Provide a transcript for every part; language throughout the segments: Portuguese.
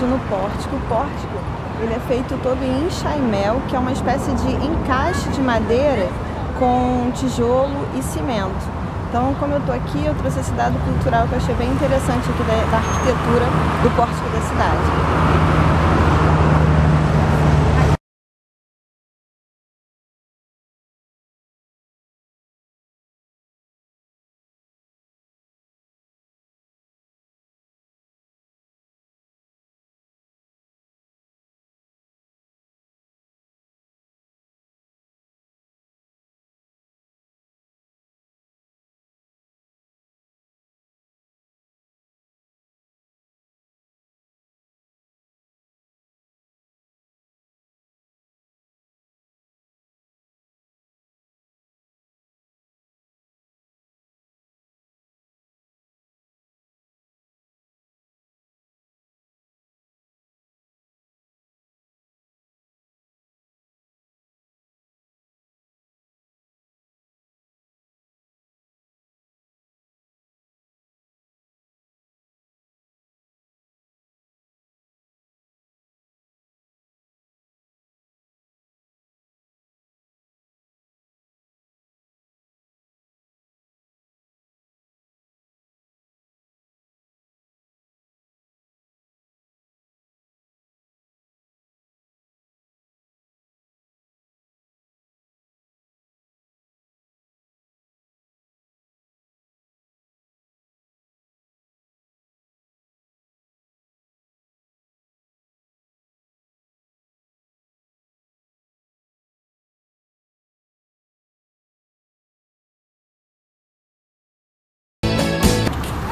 prédio no pórtico. O pórtico ele é feito todo em enxaimel, que é uma espécie de encaixe de madeira com tijolo e cimento. Então, como eu estou aqui, eu trouxe esse dado cultural que eu achei bem interessante aqui da arquitetura do pórtico da cidade.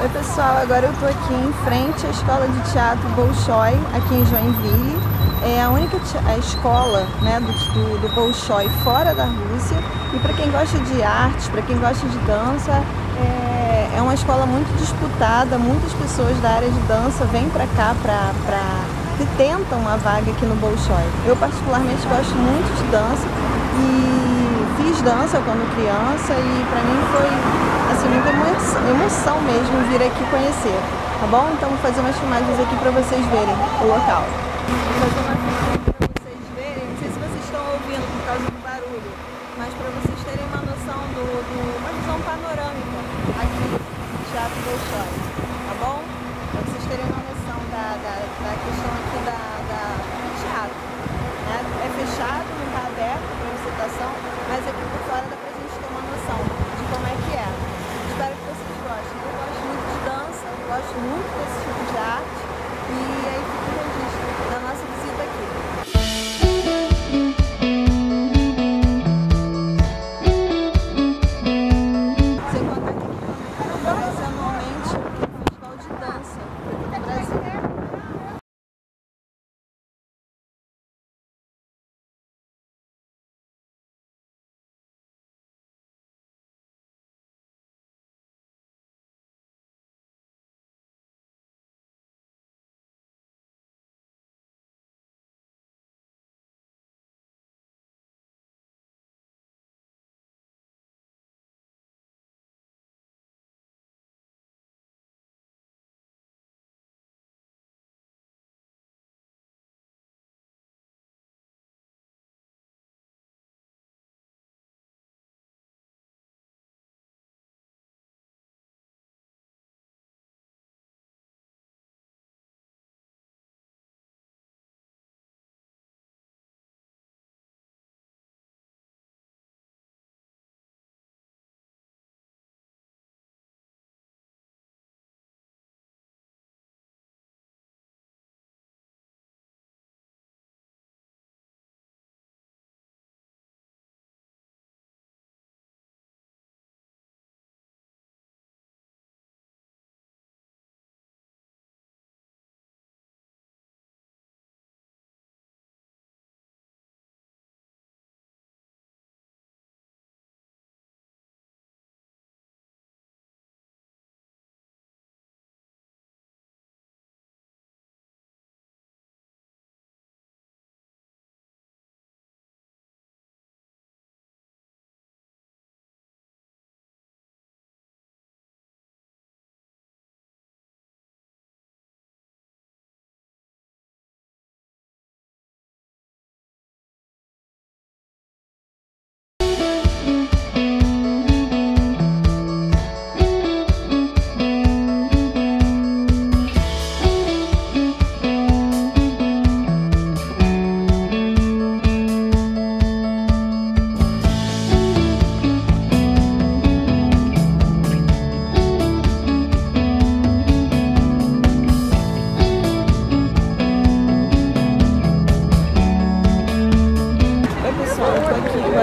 Oi pessoal, agora eu estou aqui em frente à Escola de Teatro Bolshoi, aqui em Joinville. É a única escola, né, do Bolshoi fora da Rússia. E para quem gosta de artes, para quem gosta de dança, é uma escola muito disputada. Muitas pessoas da área de dança vêm para cá que tentam a vaga aqui no Bolshoi. Eu particularmente gosto muito de dança e fiz dança quando criança e para mim foi assim, muita emoção mesmo vir aqui conhecer, tá bom? Então vou fazer umas filmagens aqui pra vocês verem o local. Vou fazer uma filmagem pra vocês verem, não sei se vocês estão ouvindo por causa do barulho, mas pra vocês terem uma noção uma visão panorâmica aqui do Teatro Bolshoi, tá bom? Pra vocês terem uma noção da questão aqui do teatro, né? É fechado, não tá aberto pra visitação, mas aqui por fora dá pra gente ter uma noção de como é que é. Espero que vocês gostem. Eu gosto muito de dança, eu gosto muito desse tipo de arte e aí fica o registro da nossa visita aqui. Sem contar que acontece anualmente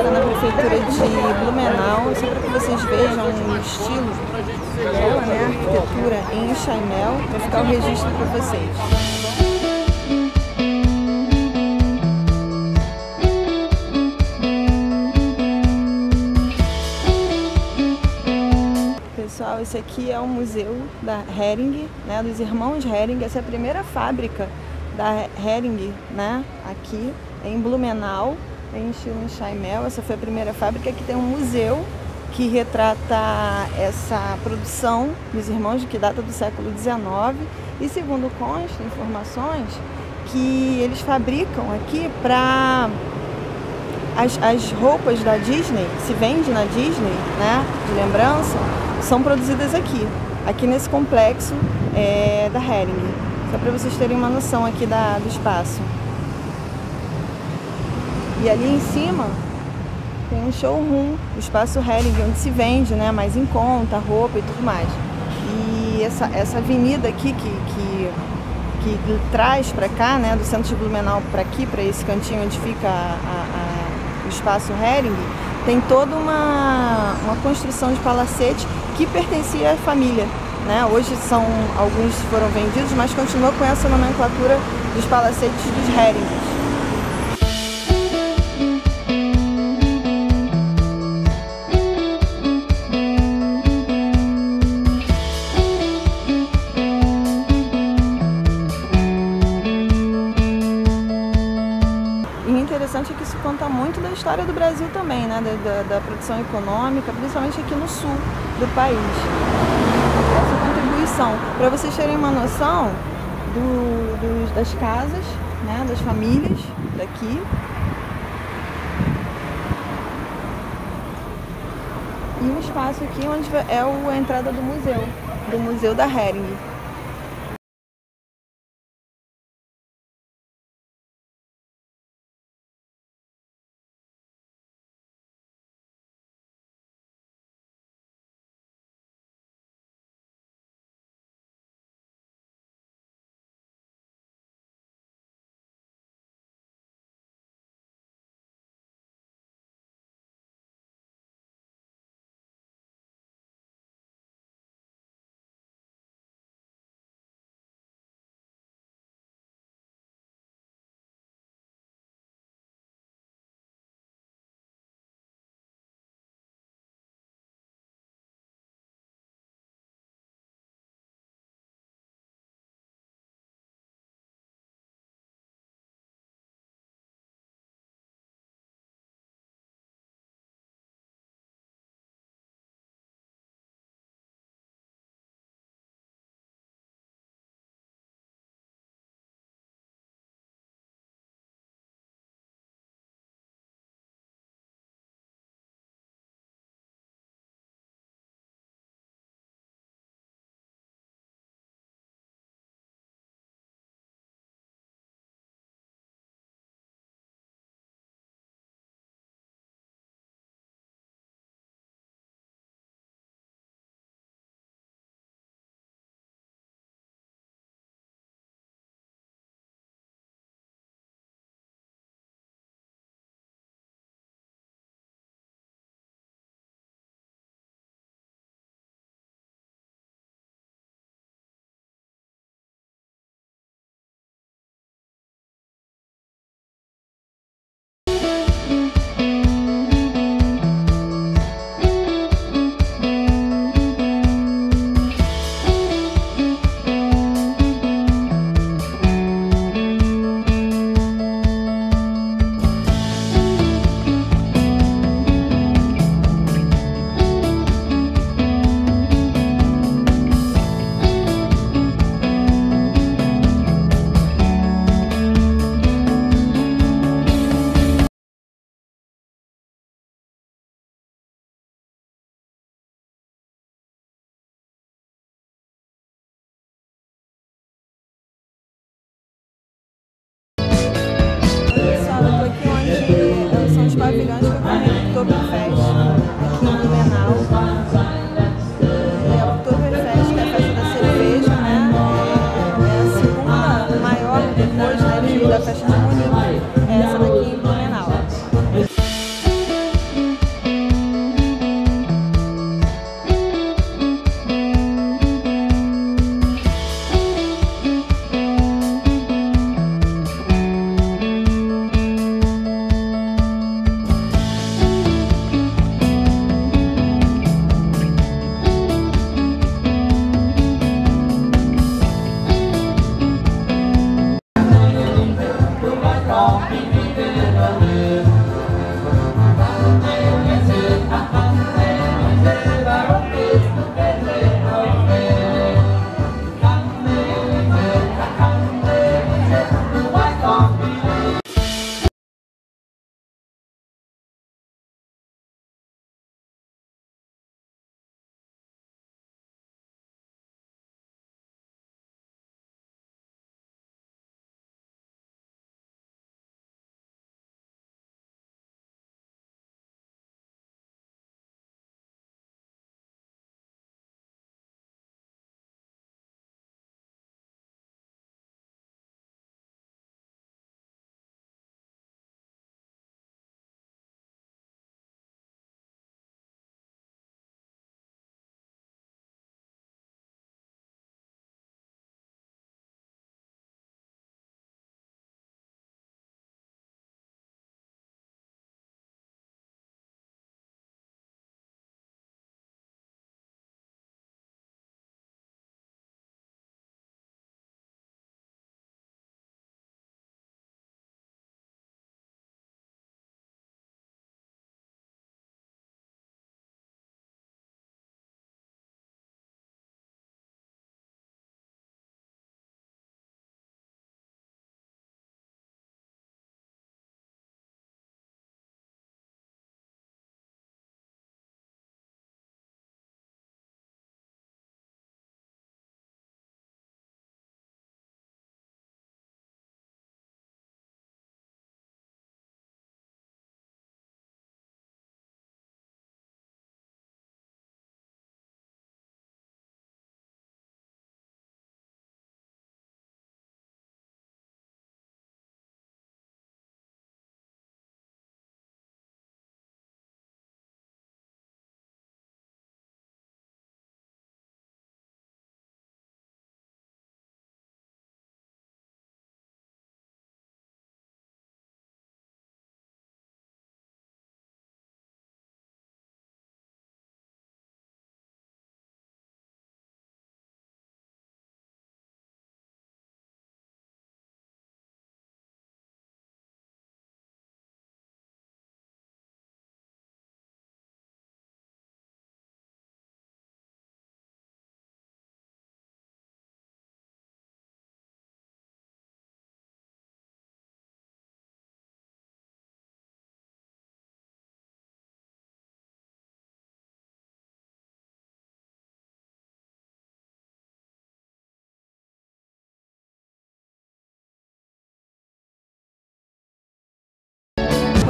feita na prefeitura de Blumenau, só para que vocês vejam o estilo dela, né, a arquitetura em chainel, para ficar o registro para vocês. Pessoal, esse aqui é o museu da Hering, né, dos irmãos Hering. Essa é a primeira fábrica da Hering, né, aqui em Blumenau, em estilo chainel. Essa foi a primeira fábrica que tem um museu que retrata essa produção dos irmãos, que data do século XIX. E segundo consta, informações que eles fabricam aqui para as roupas da Disney, que se vende na Disney, né, de lembrança, são produzidas aqui nesse complexo da Hering. Só para vocês terem uma noção aqui do espaço. E ali em cima tem um showroom, o espaço Hering, onde se vende, né, mais em conta, roupa e tudo mais. E essa avenida aqui que traz para cá, né, do centro de Blumenau para aqui, para esse cantinho onde fica o espaço Hering, tem toda uma construção de palacete que pertencia à família, né? Hoje alguns foram vendidos, mas continua com essa nomenclatura dos palacetes dos Hering. Interessante é que isso conta muito da história do Brasil também, né? da produção econômica, principalmente aqui no sul do país. Essa contribuição. Para vocês terem uma noção das casas, né? Das famílias daqui. E um espaço aqui onde é a entrada do museu da Hering. Depois da festa de Blumenau. Essa daqui em Blumenau.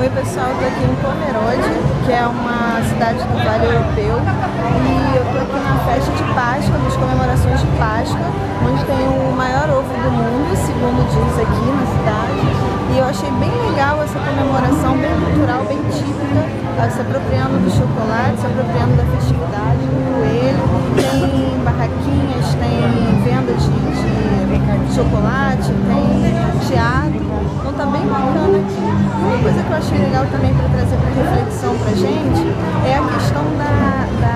Oi pessoal, estou aqui em Pomerode, que é uma cidade do Vale Europeu, e eu estou aqui na festa de Páscoa, nas comemorações de Páscoa, onde tem o maior ovo do mundo, segundo diz aqui na cidade, e eu achei bem legal essa comemoração, bem cultural, bem típica, se apropriando do chocolate, se apropriando da festividade, do coelho, tem barraquinhas, tem venda de chocolate, tem teatro, então tá bem bacana aqui. Uma coisa que eu achei legal também para trazer para reflexão pra gente é a questão da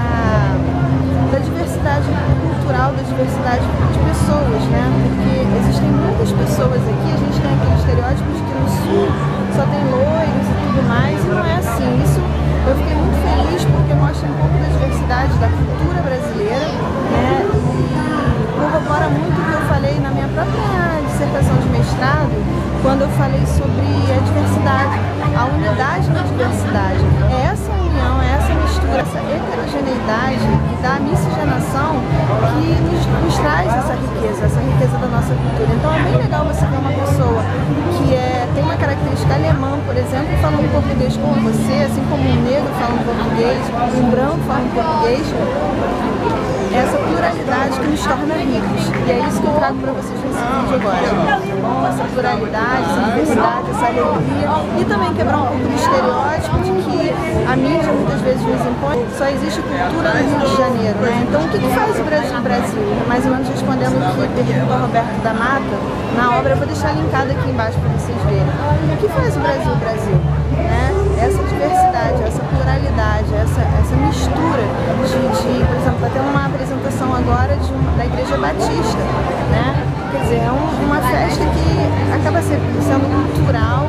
diversidade cultural, da diversidade de pessoas, né? Porque existem muitas pessoas aqui, a gente tem aquele estereótipo de que no sul só tem loiros e tudo mais, e não é assim. Isso eu fiquei muito feliz porque mostra um pouco da diversidade da cultura brasileira, né? E corrobora muito o que eu falei na minha própria dissertação de mestrado, quando eu falei sobre a diversidade, a unidade na diversidade. É essa união, é essa mistura, essa heterogeneidade e da miscigenação que nos traz essa riqueza da nossa cultura. Então é bem legal você ver uma pessoa que tem uma característica alemã, por exemplo, falando português como você, assim como um negro fala um português, um branco fala um português. Essa pluralidade que nos torna ricos. E é isso que eu trago para vocês nesse vídeo agora. Essa pluralidade, essa diversidade, essa alegria. E também quebrar um pouco do estereótipo de que a mídia muitas vezes nos impõe só existe cultura no Rio de Janeiro, né? Então o que faz o Brasil? Mais ou menos respondendo o que perguntou Roberto da Mata na obra, eu vou deixar linkado aqui embaixo para vocês verem. O que faz o Brasil, né? Essa diversidade, essa pluralidade, essa mistura de, por exemplo, está tendo uma apresentação agora da Igreja Batista, né? Quer dizer, é uma festa que acaba sendo cultural,